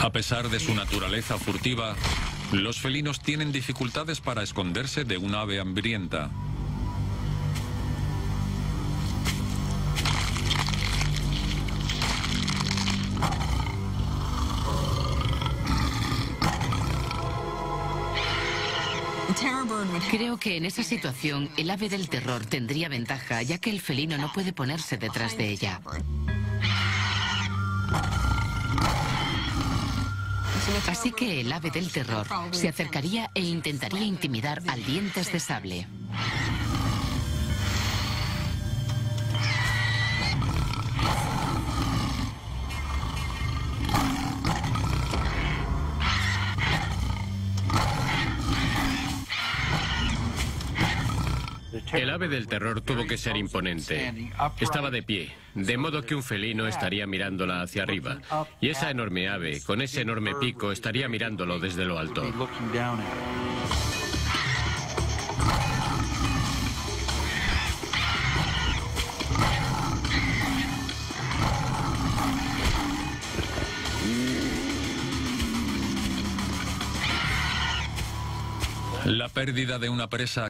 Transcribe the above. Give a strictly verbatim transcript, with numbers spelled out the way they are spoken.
A pesar de su naturaleza furtiva, los felinos tienen dificultades para esconderse de un ave hambrienta. Creo que en esa situación el ave del terror tendría ventaja, ya que el felino no puede ponerse detrás de ella. Así que el ave del terror se acercaría e intentaría intimidar al dientes de sable. El ave del terror tuvo que ser imponente. Estaba de pie, de modo que un felino estaría mirándola hacia arriba. Y esa enorme ave, con ese enorme pico, estaría mirándolo desde lo alto. La pérdida de una presa